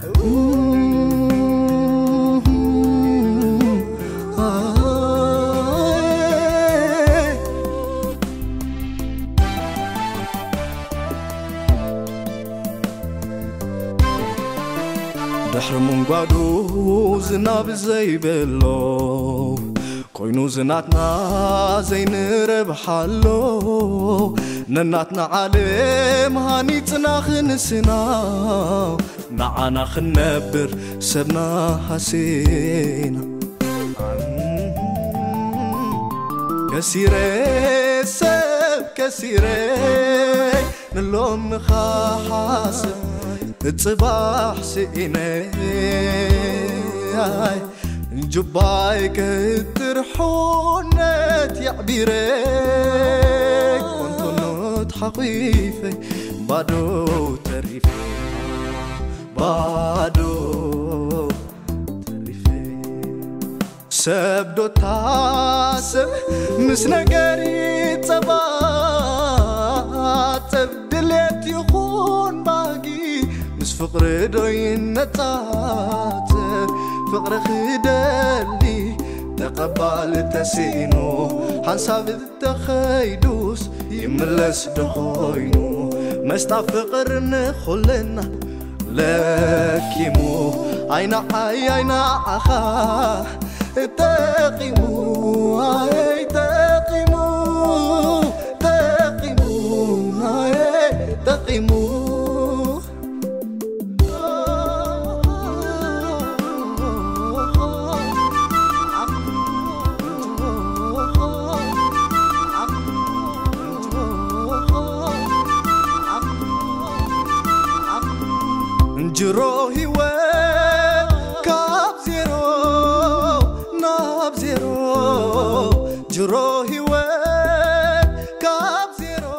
دحرمون قادو زناب زي بلو كوينو زناتنا زي نربح اللو نناتنا عالم هانيتنا خنسنا معانا خنبر سبنا حسينا كسيري سب كسيري نلوم خاحاسب الصباح سئناي جبايك ترحونات يعبيريك وانتنوت حقيفي بادو تريفي بادو تريفي سبدو تاسب مسنقري تبات تبدلت يخون فقر دوين نتاتر فقر خدالي تقبال تسينو حنساب التخيدوس يملس دخوينو مستا فقر نخلنا لكيمو عينا عي عينا عخا تاقيمو عي تاقيمو تاقيمو عي تاقيمو جروهي وكاب زيرو ناب زيرو جروهي وكاب زيرو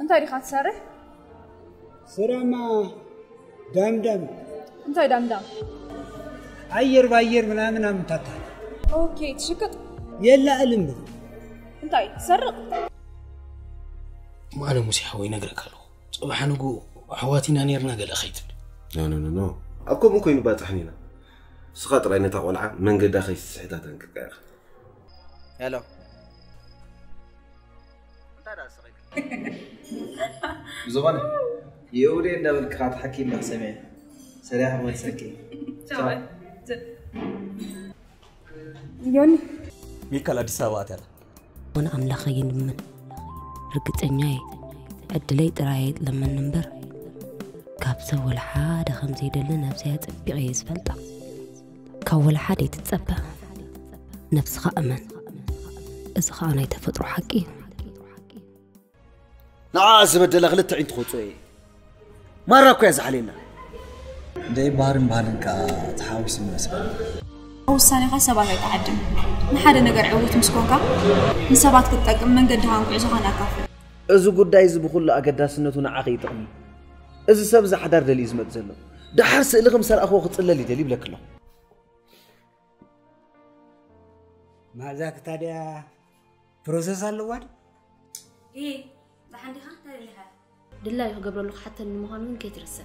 انتي ريحة تسرح؟ سرما دمدم انتي دمدم عير بعير من امنا متتال اوكي تشكر يلا المني انتي تسرق ما له مسيحه وين اقرا قالو صباح نقو احواتنا نيرنا قال اخيت لا لا لا اكو ممكن يباطحنينا سخاطر عيني تقولعه من قد اخي سحتات انك يا اخي يلا زبانة يوري إنه الكرات حكيم محسمين سريعة ما يسكي شاوي يوني ميكا لابسة واتر وانا عملا خيين من رقت انياي ادليت رايت لما ننبر كابسة والحادة خمسي دلنا بسيات بغيز فلطة كاول حادة تتسبه نفس خأمن اسخاني تفترو حكيم نعازب الدلغ لتعين تخوتوي مرة كويس علينا داي بارن بارن كا تحاوس المناسبة أو سنة غصبا هاي تعدم ما حدا نقر عولت مسكوكا من سبات كتاك من قدها نقعي زغانا كافي إزو قد دايز بخلو أقدا سنتونا عقي طعمي إزو سبزة حدار دالي إزمت زلو دا حرس إلغم سال أخوة خطسلا لي دالي بلاك له ما ذاك تاديا بروسيس اللواد إيه عندي خطة لها دلله قبل حتى المهانون كيترسب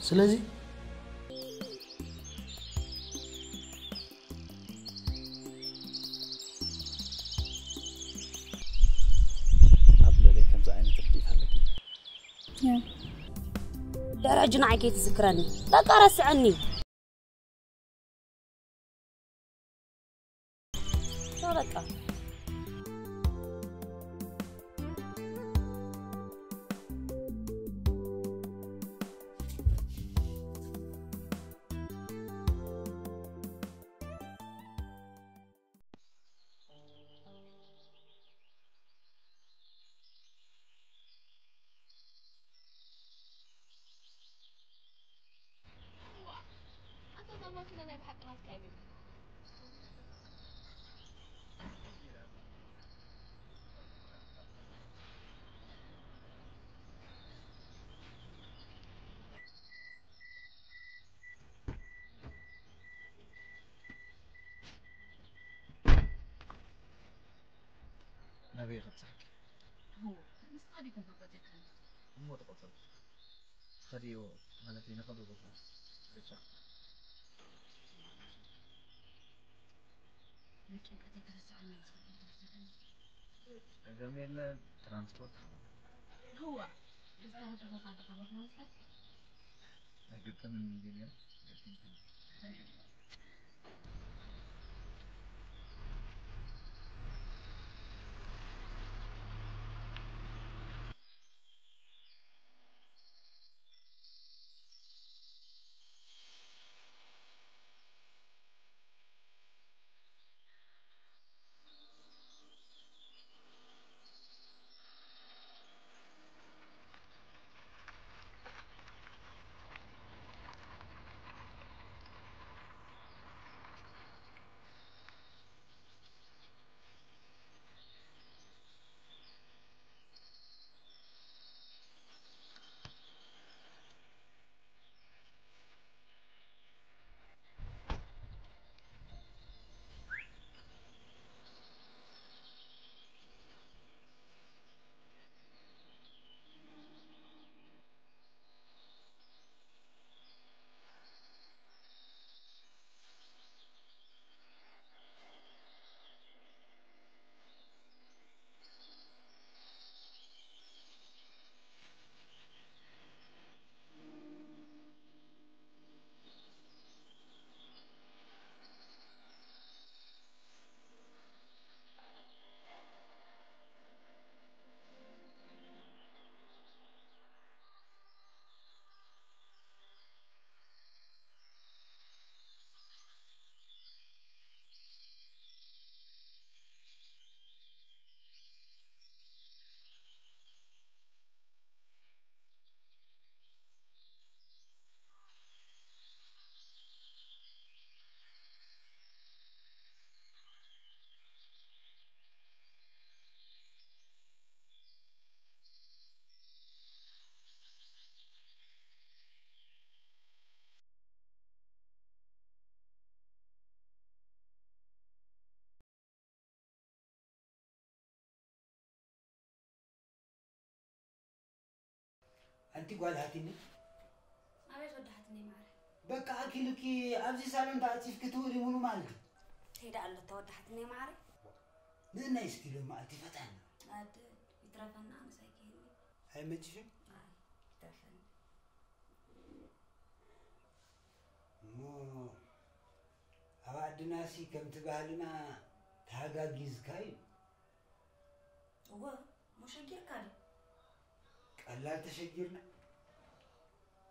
سلازي قبل لي كم زعينه تبديت حلقي يا درجنا عكيت ذكراني لا قرس عني صدقه الصبيغة بصاحبي هو مستغرب من قضية هو تقصد قضية التي نقضوا بها لكن قضية السعمال جميل ترانسبورت هو مستغرب من قضية قلت من دينار أنت قاعد هاتيني؟ ما بيجي ودحتني معه. بقى أكيد لكي أبزي سالون دعتي في كتوري منو مالك؟ هيدا الله تودحتني معه. من نايس كيلو ما أنت فتحنا. أنت يترفعنا أنا سايكيني. هاي متشي؟ يترفعنا. مو أوعدنا سي كم تبالنا تهاجا جيز كاي. هو مش هجير كاي. الله تشجيرنا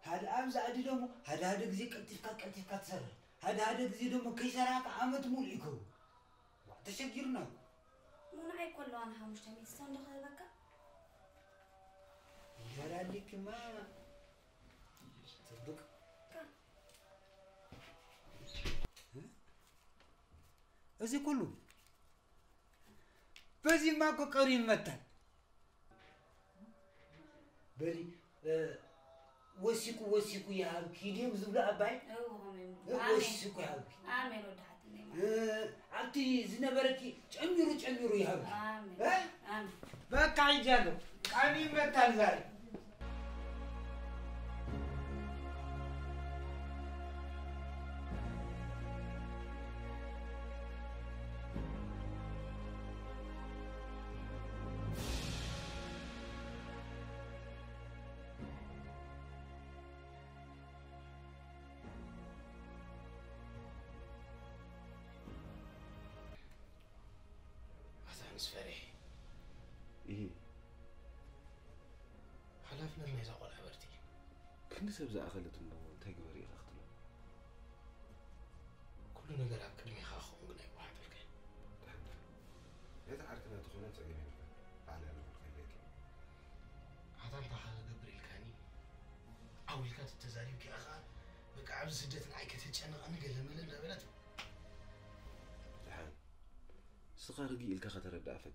هذا أمس عادي دومو هذا جزيك كتيف كات سر هذا جزيك دومو كيسراك عمد موليكو تشجيرنا من عي كله أنا همشي ميسون دخل بكا جرالك ما صدق هذا كله بس ماكو كريم متى بلي وسيكو يا هالكي ديم زبلا أباي وسيكو يا هالكي آمين ودحتني عبتي زنبركي تأميرو يا هالكي آمين آمين بقى عجالو آمين متى زاي فريح إيه حلفنا لنا إذا قول عبرتي كنت سبزا أخلت النوم تقبري أختنا كلنا قلعب كلمي خاخو ونقنعي بواحد الكين إذا عاركنا تخونا تقيمين على أنه القيماتي هذا أنت حالة قبري الكاني أو الكات التزاريب كي أخا بك عبز جدت العيكة تتشانغ أنا قلم لنا بلاتو سخارجي إلك خطر الدعفت،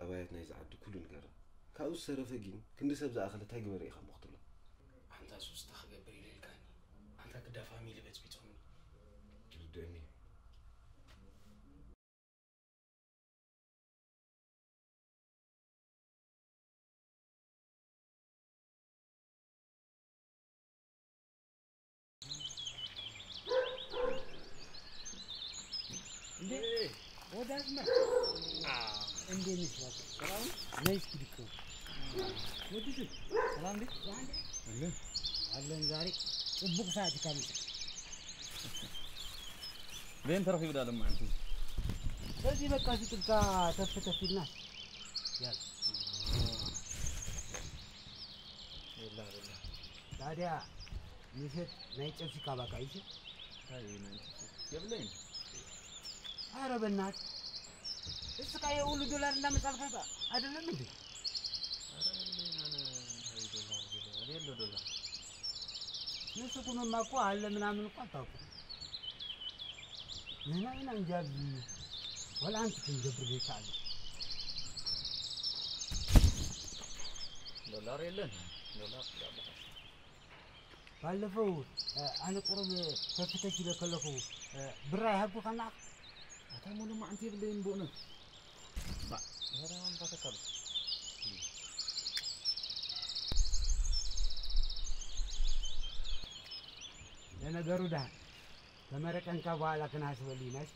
أبايت نايز عبد كل نجارة، كأوس سرفجين، كندي سبزة أخلت هاي جبري خم مختلة. أنت أسوس تخرج بريل الكاني، أنت كده فامي لبيت بيتوني. جردني. أنا لماذا يقولون أن هذا المكان هذا هذا المكان هذا لا هذا هو المتكلم لأن جرودة تمرك أنك بالا كناس وليناش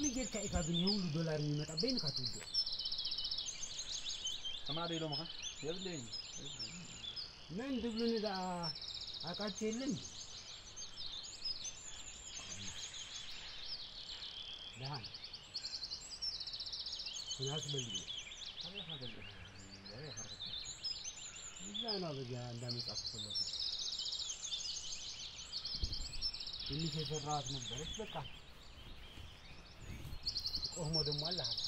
ميجير كأيك أبنيول دولار ميمت أبين كاتوجو كما أدري لهم ها يبلين من دبلون إذا أكاتشيلن دهان، الناس بلية، هذا حاجة هذا حاجة، لا أنا بجاه دامي أقصد له، اللي في الراس مبرد بكا، وهم دم ولا حاجة.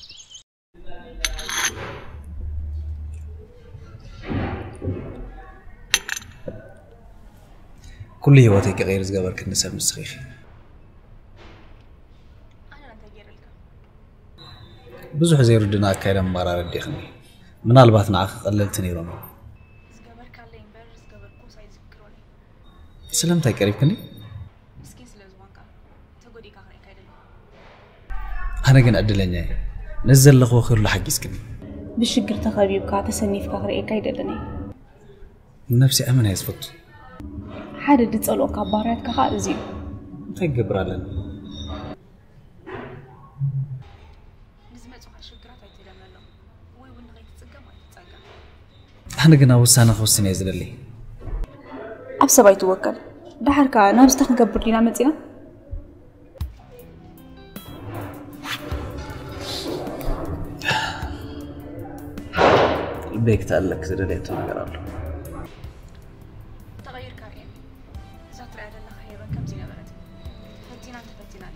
كل هوايتي كغير زجاجر كنسى المستخيخ. ብዙ ጊዜ ሩድና አካይደም ማራረ ደክኒ ምን አልባት ናክ ቀለልትኒ ሮማ ስገበርካለኝ በርስ ገበርኩ ሳይዝክሮኒ ሰላምታ ይቀርብክኒ እስኪ ስለዝዋንካ ተጎዲካ አካይደም አነ ግን አድለኛ ነዘልኹ ኸር ለሐጊስክኒ ብሽግር ተኸቢብካ ተሰኒፍካ ኸርኤካ ይደለኒ ነፍሲ አመን ያስፈት ሐደድ ጸሎካ ባሪያትካ ኻዚ ተገብራለን أنا جنا وسانا خوسني يزللي. أبصر بيتوكل. ده حركة أنا بستخدم كبرتينا متينا. البيك تقلك زللي تونا قرار. تغير كريم. زاتر على الخيبة كم زينة برد. فتينا تفتينا.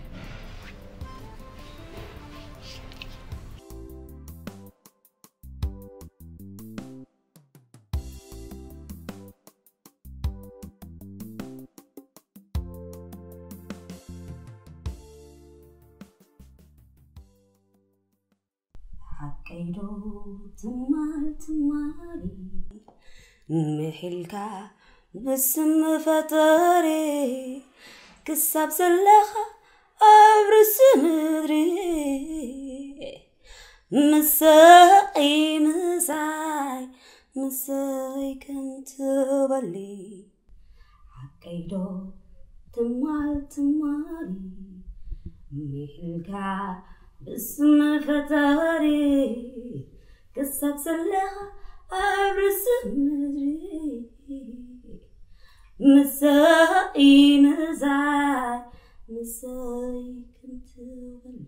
محلكا بسم فتاري كساب زلخا أبرس مدري مساقي مساي مساي كنت بالي حكيدو تمال تمالي محلكا بسم فتاري كساب زلخا أبرز مدري مسائي مزاي مسائي كنت ولي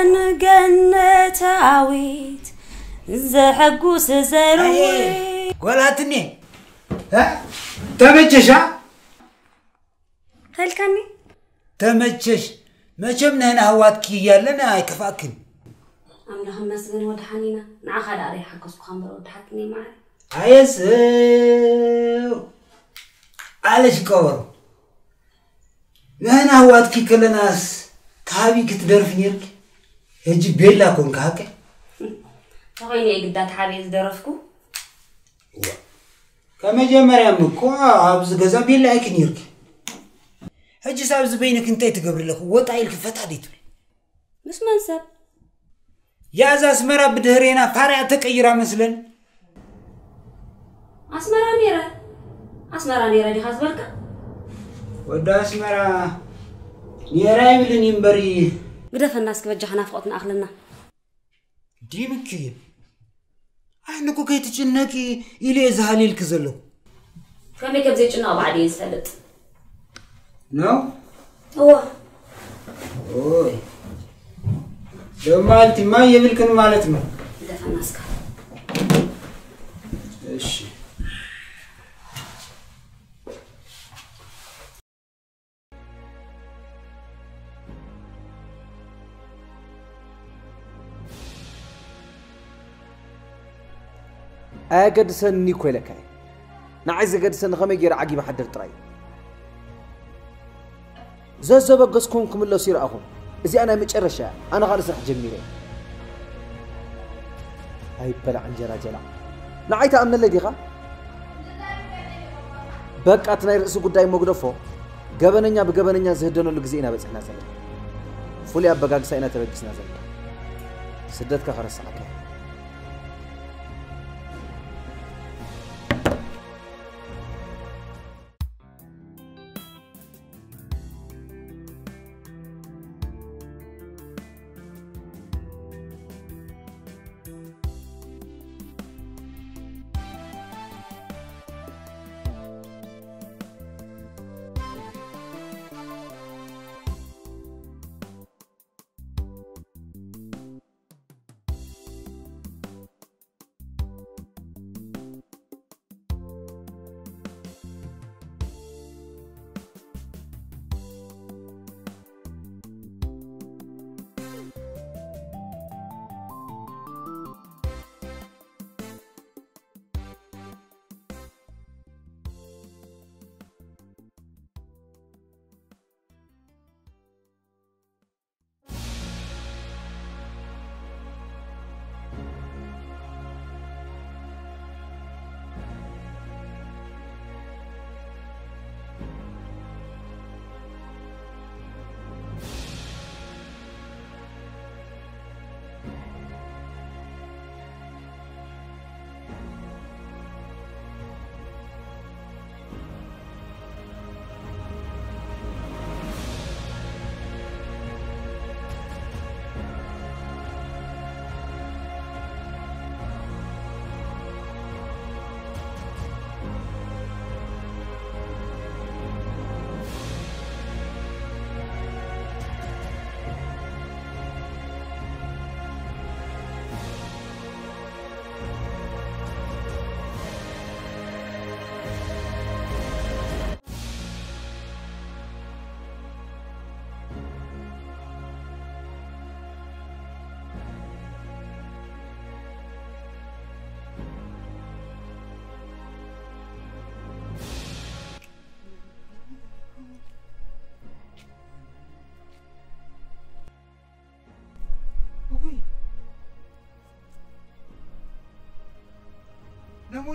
أنا جنة عويد زحقو سزروي ولا تني ها تمجش ها هل كاني تمجش ما جبنا هنا هواتك يالنا يكفاكن أنا هم مسجن ودحنينا نعخد عليه حق سبحان الله ودحتني معه. عايز علش كور. نحن هواتكي كل ناس تابي كتدر في نيرك. هجي بيلا كون كهك. تغيني قدات حبيز درفكو. كم جا مريم كوا عبز جزا بيلا كنيرك. هجي سابز بينك انتي تقبل لك وطعيلك فتح ديتول. مش منسب. يا أسمرة بدهرينا فرعتك إيرا مثلاً أسمرة نيرة دي خاص بركة وداس مرا يراي من ينبري بدف الناس كوجحنا فقطنا اخلنا ديمكي عينكو كيتجنكي الي زهاليل كزلو كما كبزي جنا بعدي يسلط نو هو اوي لما انت ما يبلكن معناتنا بدف الناس ايش أجدسني كلكاي، نعز أجدسن خميج يرعجي بحد الطريق. زازبا قصكم كم الله صير أخون، إذا أنا متشرشة، أنا غارس رح جميلة. أي بلع عن جراجلا، نعيت أمن الذي غا. بق أتنا يرسو قداي مقدفه، جبنني بجبنني زهدنا لجزينا بس إحنا زين. فلي أبقى جسنا تبجسنا زين. سدتك غارس عكى.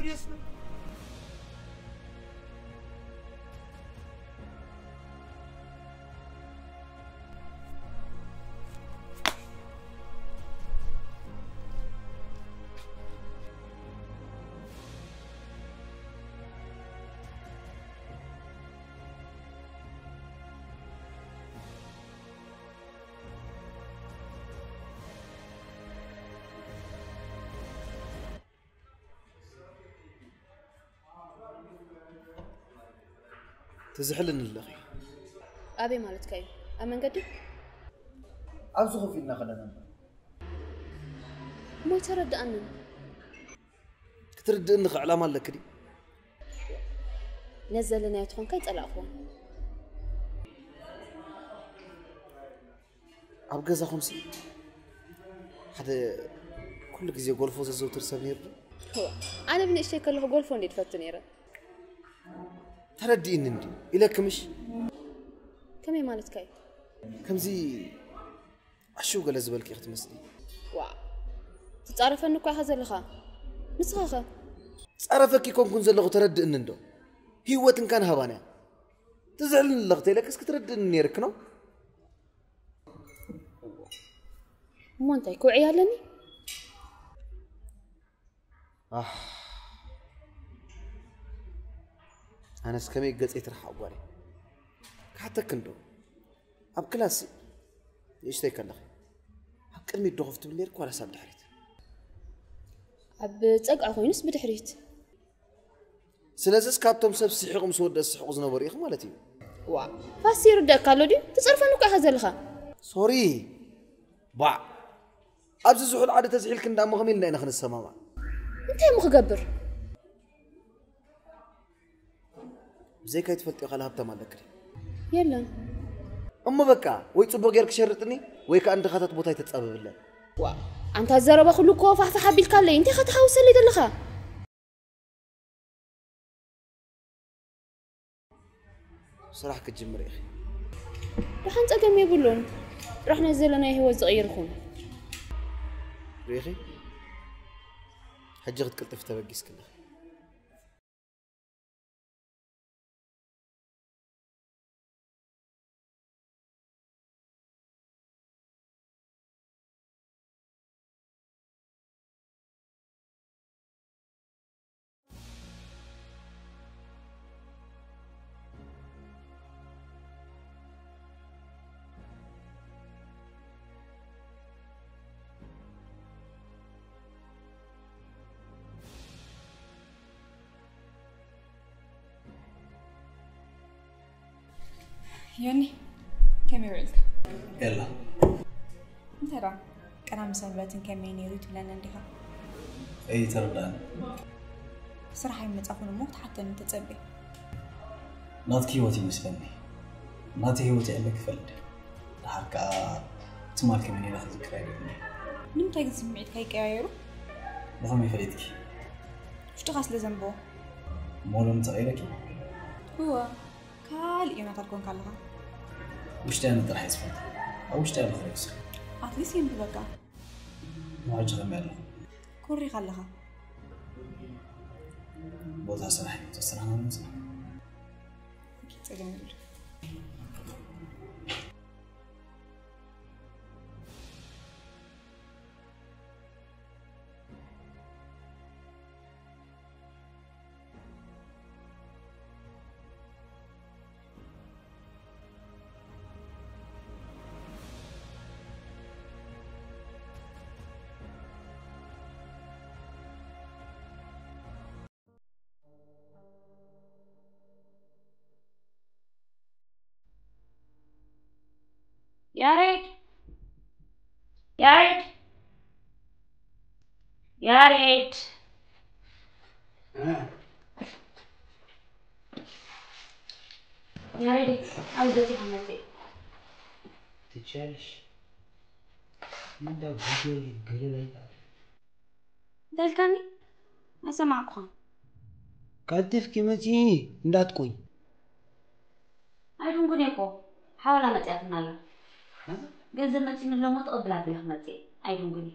Интересно. تزحلن اللغي أبي مالت كاي أمن قدي أبزغو فينا خلنا ما يتردد أننا كتردد أنك على مال لك دي نزل لنا يتخون كي تقلع أخوان أبقى زا خمسي حتى كل كزي غولفو زازو ترسامير هو أنا بني أشتاك له غولفون دي تفتنيرا تردين ندي إلى كمش كم يمالت كاي كم زي عشوق لزبالك يا أخت مسلي وا تتعرف أنك هذا اللغة مسخة تعرفك يكون كنز اللغة ترد النندو هي وقت كان هوانا تزعل اللغة لك اسك ترد النيرك نو ما أنت يكون عيالني أنا سكمي قلت إترحق واري حتى كندو أب كلاسي إيش تيكن دخي هكذا ميت ضغط بنير كوارا سب دحريت أب تقع خوينس بدحريت سلازس كابتم سب سحقهم سود السحق زنوريخ مالتي وا فاسير دا كالودي تصرف إنه كهذا الخا سوري باع أب زحول عادة تزحيل كندا مغمين لأن خن السماء أنت مخجبر زي كايت فلت يقالها بتمال ذكري يلا أما بكا ويتصبوا غيرك شرتني ويك أنت خاتت بوتاي تتصاب بالله وا أنت هزارة بخلو كوف أحفح حبيل كالي أنت خاتها وسلي دلخا صراحة كتجمر يا أخي رح نتأقم يا بلون رح نزل لنا هو صغير خون ريخي حجغت كلطف تبقيس كلها يوني كم يريدك؟ يلا ترى أنا مسافرتين كمين يريد ولا ننديها أي ترى صراحة يمت أخون الموت حتى أنت تسبي ناتكي واتي مسلمي ناتي واتي ألك فلد لحركة تمالك مني ناخذ كرايب نمت أجد سمعت هيك يايرو نظامي فريدك شو تغاس لزنبو؟ مولو متغيرك هو كال إينا تركون كالها وش تاني ترح يسفن أو وش تاني ترح يسفن عطليس ينبلقا معج غمالها كوري غالها بوضها سرحي تسرحنا ونسرح أكيد سأجمل يا ريت يا ريت عاوز اتعمل ايه تجالش من ده فيديو الجريبه ده الثاني اسمعكم كاتف كيمتي انداتكوي عارفون كنيكو حاول ما تعرفنا جزمتين لو ما تقبلها بيها متي ايدونغني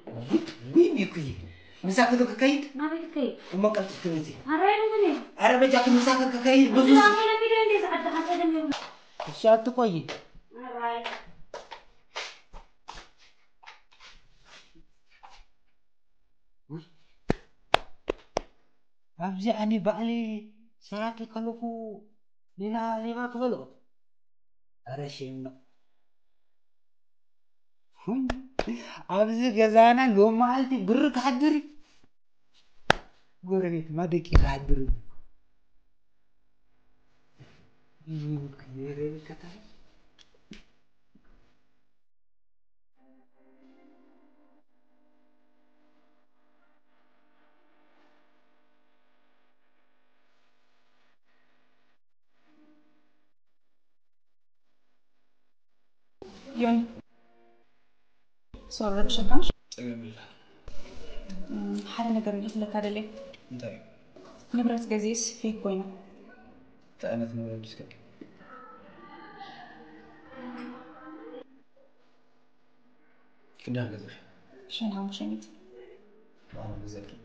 ميمي كوي مساكتو كايد ما بيك كايد وما قلت تمزي ارايدونغني ارا بجاك مساكتو كايد بزوز لا ما لي دندي سعد حتى دم شات كوي اراي ابزي اني بالي سرات كلكو لينا ليما كبلو ارا شيمنا أبزي جزانا يوم مالتي برك حدري قربت ما دكي حدري يمكن كتر يوم صورة شكاش؟ تمام بالله. حالنا قبل لك هذا ليه؟ طيب. نبرة جزيز في كوينة. تأنت نبرة جزيز. كده جزيز. شنو هم شنيت؟ أنا بزكي.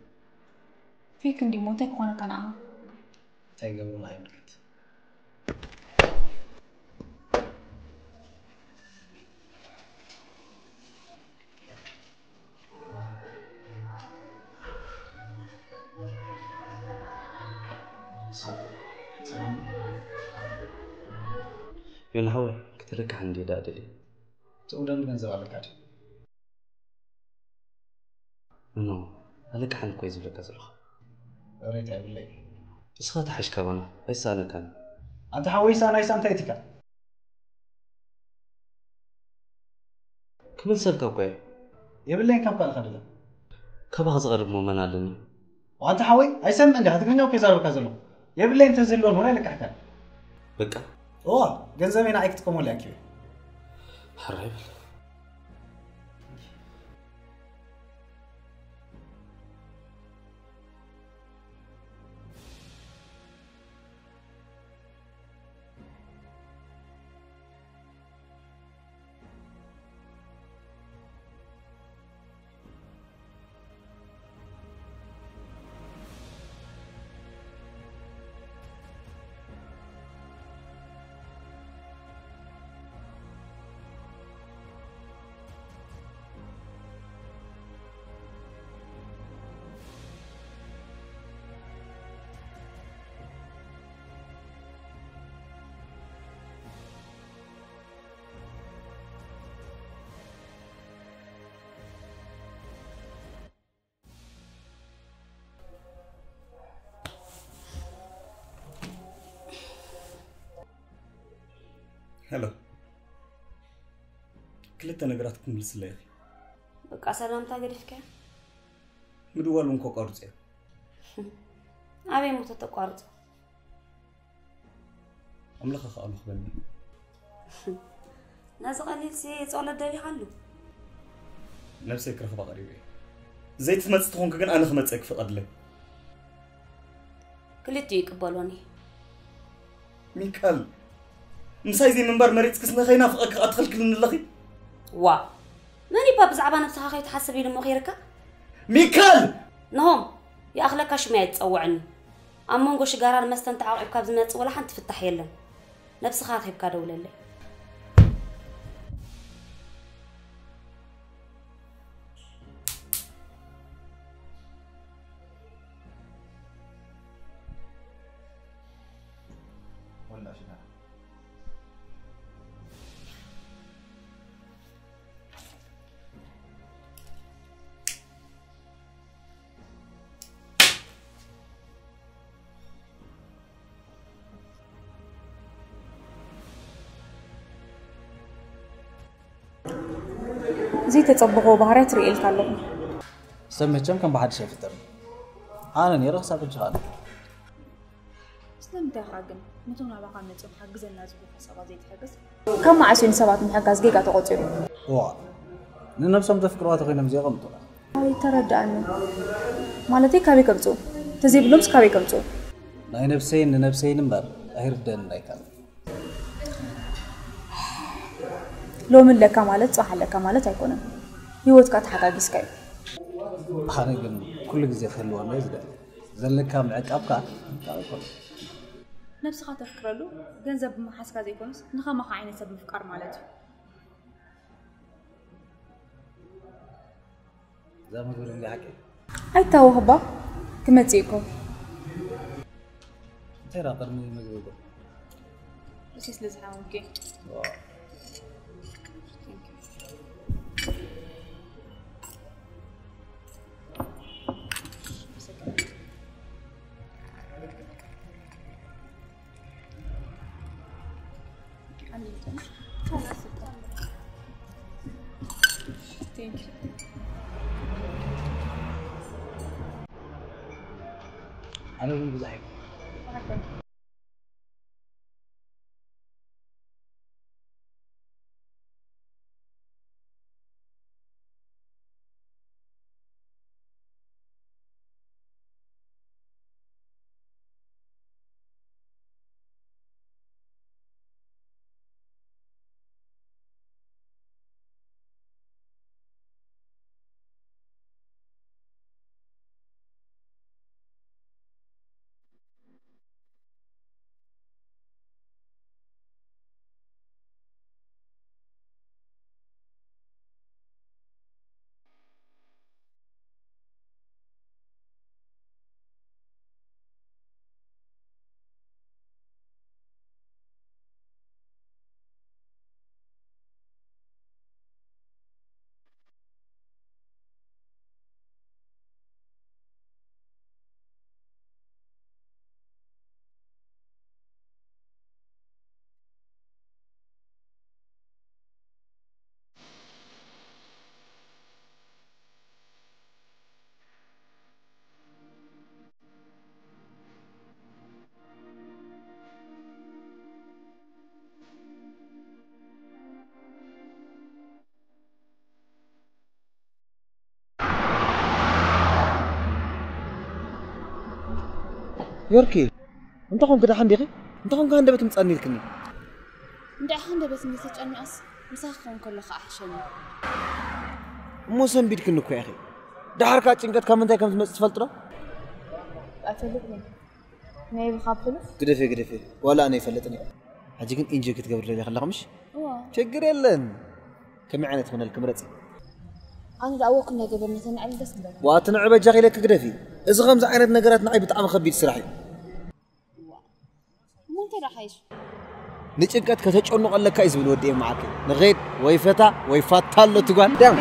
في كندي موتك وأنا قناعة. تيجي قبل ما يملكت. يلهوي كترك عندي دادلي تقولن كنزو عليك عادي نو عليك عن كويس بلا كزرخ ريت عبلي بس خاطر حشكا وانا بس انا كان انت حويس انا يسام تايتك كم سالك اوكي يبلي كم قال خلده كبا صغر مؤمن علني وانت حوي ايسام عندي حتكني اوكي زربك زلو يبلي انت زلون هنا لك حكا بقى اوه جنزمين عليك تقوم ولا كيف حرب هلا كلتا نقراتكم لسلاخي بقى سلامتا قرفك مدوال منكو قرزي عبي موتت قرزي املخ اخالو خبني نازق قليل سي تصول الدبي حلو نفسك رخبة قريبي زيت تمتستخون كن انا خمتسك في قدلي كلتو يقبلوني ميكال مسايزي من بار مريتك سنخينا فقك أدخل كلن اللخي وا ماني باب زعبان بسخاخي تحسبي لما غيرك ميكال نهم يا أخلك أش ما يتسوعني أمونغو شقاران ما استنتعوا عبكا بزمات ولا حن تفتح يلم نفس خاخي بكا دولة اللي زيت تصبغوا بهارات ريقل كالو سمعت كم بعد شايف الدم انا نيره حساب الجهاد سلمت حاجه متونا بقى نصب حاجزنا زبو حسابات زيت حاجز كم عشان سبات محجز جيجا تقطيرو وا ننفسهم تفكروا تغينم زي غلطوا اي ترداني مالتي كابي كبصو تزي بلومس كابي كبصو لا نفسين نفسين بر ايردن لايكال لو من لك مالت صح لك مالت هيكون يوتك تحقق سكاي انا كل جزء خلوه ما يزداد زلك معك ابقى نفس خاطر تفكر له جنزب ما حسك زي كونس نخا ما عيني سبب فكر مالته زعما نقول اللي حكي اي توهبه تمتيكو ترى قرمي مزوبه بس يسلزها اوكي أنا من بزحيم. يوركي انت قوم كده حنديقي انت قوم كان دبت مصاني لكني انت حنده بس مسج اني اس مسخون كله احشني مو سنبيدك نكو يا اخي دحركا چنقت كمنتاي كم تمص تفلطرا اتلقني نايب خاطلو قدفي قدفي ولا انا يفلطني حجي كن انجي كتقبر لي خلقمش شجر يلن كم عينت من الكمرتي أنا دعوك إني قبل مثلاً على بس بقى. واتنعب جاغي لك قرفي. إذا غمز عينت نقرات نعيب طعم خبيت سرحي. مو أنت راحيش. نتشكت كتشون نقول لك كايز بالودي معك. نغيت ويفتى ويفتى له تقول. دام.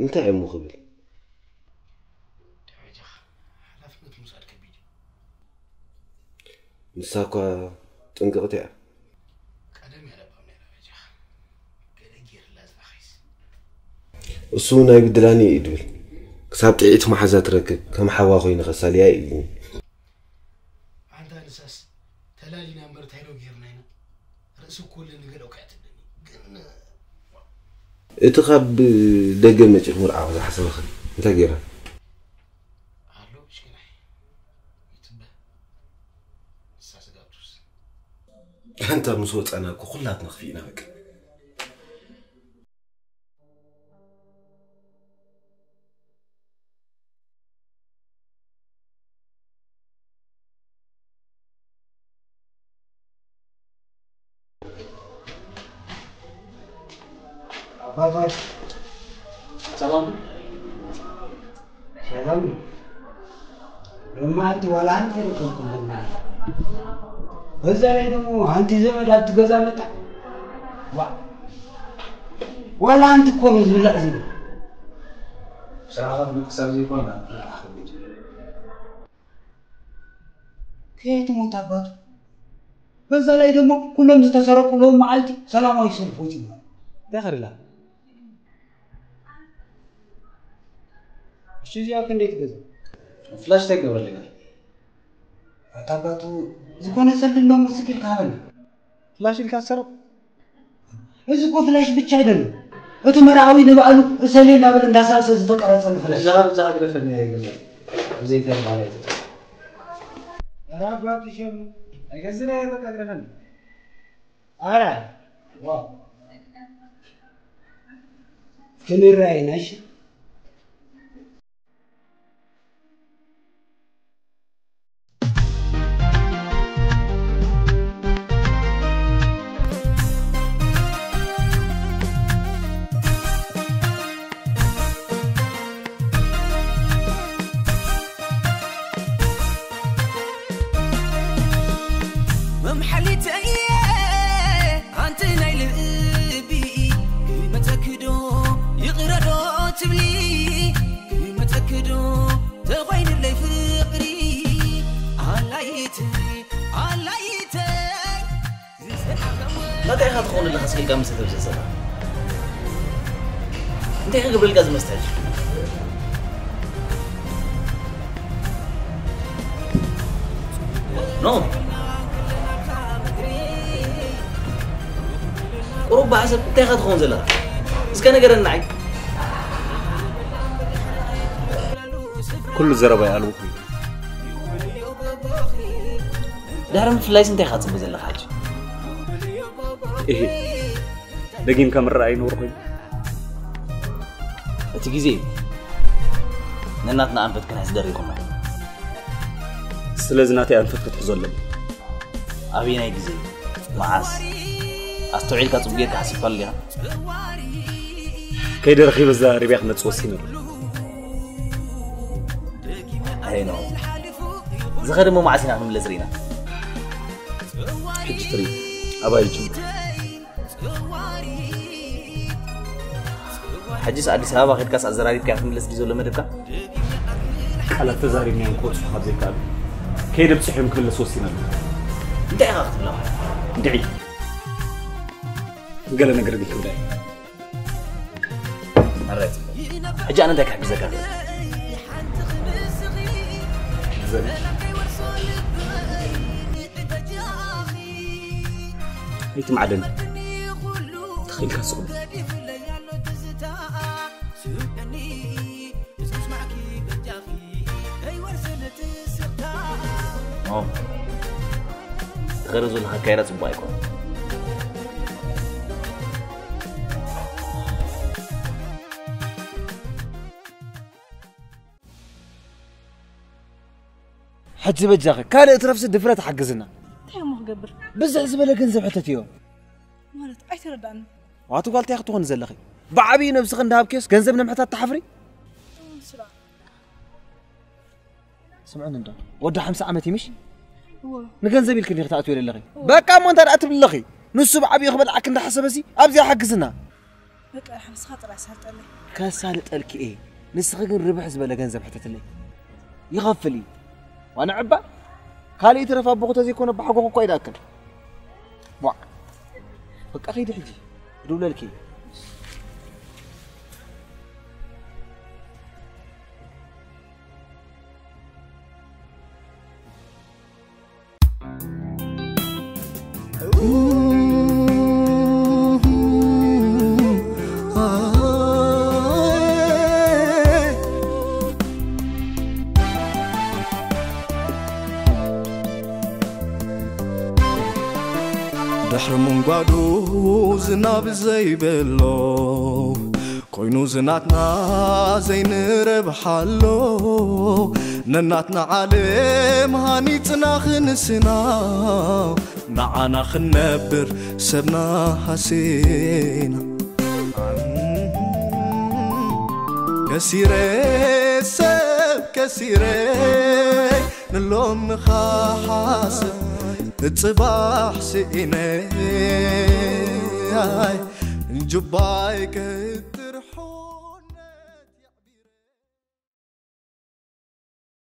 انت عمو خبل دايجا حلفت مساعد كبير مساقه تنقطع قدم يا ربنا يا دايجا كدير لازم اخيس اسونا يقدلاني يدول كساب تعيت ما حزات ركب كم حوا خوين غسالي اي عند الاساس تلالينا مرت هيلو غيرنا هنا راسو كل نغلو كاتدني كن اتخاب دقة مجر مرعا وزا حسن الخلي انتا قيرها عالو بشكل حي يتبه الساسة قابتوس انت مسوط انا اكو خلها تنخفينا بك باي باي سلام سلام لما انت ولا انت لكم لنا هذا لي دمو انت زمد اتغزا متى ولا انت قوم يزلق زي صراحه مكسب زي كنا كيت متابر هذا لي دمو كلهم تسرقوا لهم معلتي سلام عليكم فوتي داخل لا شو زيك عندك كذا؟ فلاش تقبل لك؟ أتابع تو زكون يسلك لهم مسكين كامل. فلاش اللي كسره؟ زكون فلاش بتشايدن. أتو مراوي نبألو سلي نبأل الناس على سجدة كراسة فلاش. زعل بفني يا جماعة. زيك ده مالي. أنا أبغى تشيم. أجازي لا يبغى كذا. أنا. واو. كل الرأي ناشي. كل زربا يا الوقي دارم فلايس انت خاطب زين حاجه ايه دقيم كم الراي نوركم اتجيزي نناتنا انفت كان يصدر لكم سلازناتي أنفكت كزولن. أبينا يجزي معاس أستوعب كتبجيك حسيت عليها. كيد رخيب الزهر بيع أحمد سوسينو. هينو زغر مو معاس نعمل لزرينا. حجتري أبا يجوم. حجيس أدي سلابة خد كاس أزراري بكاف ملز جزولن مربكا. على تزاري من كوت حاضر كار. كيد بتسحب كل سوسينو. دعي الله دعي. قال أنا قربي كوداي. مرات. أجا أنا ذاك حق زكاة. زين. أنت معدن. تخيل كسول. أوه. تغرزوا لها كيرات بايكون. حتى بجاخك كان اترفس الدفرات حقزنا تيمو قبر بزح زبله كنزب حتى تيوم مالت اي تردان واتو قالت يا اختو نزلخي بعبي نفسك ندهب كيس كنزبنا محتاج تحفري سرعه سمعنا انت ود 5 عامتي مشي هو نكنزبي لك اللي اختاتو للخي بقى ما انت رات بالخي نسو بعبي يخبل عك انت حسبسي ابزي حقزنا بقى حمس خطر اسهلت لي كاسالت لك ايه نسخك الربح زبله كنزب حتى لي يغفلي وانا عبا خالي ترى فابوك تزي يكون بحقه كويد اكل وا بك اخي دحجي دوله لك زناب زي بلو كوينو زناتنا زي نربح اللو نناتنا عالم هانيتنا خنسنا نعنا خنبر سبنا حسينا كسيري سب كسيري نلوم خاحاسب تصباح سئني جبايك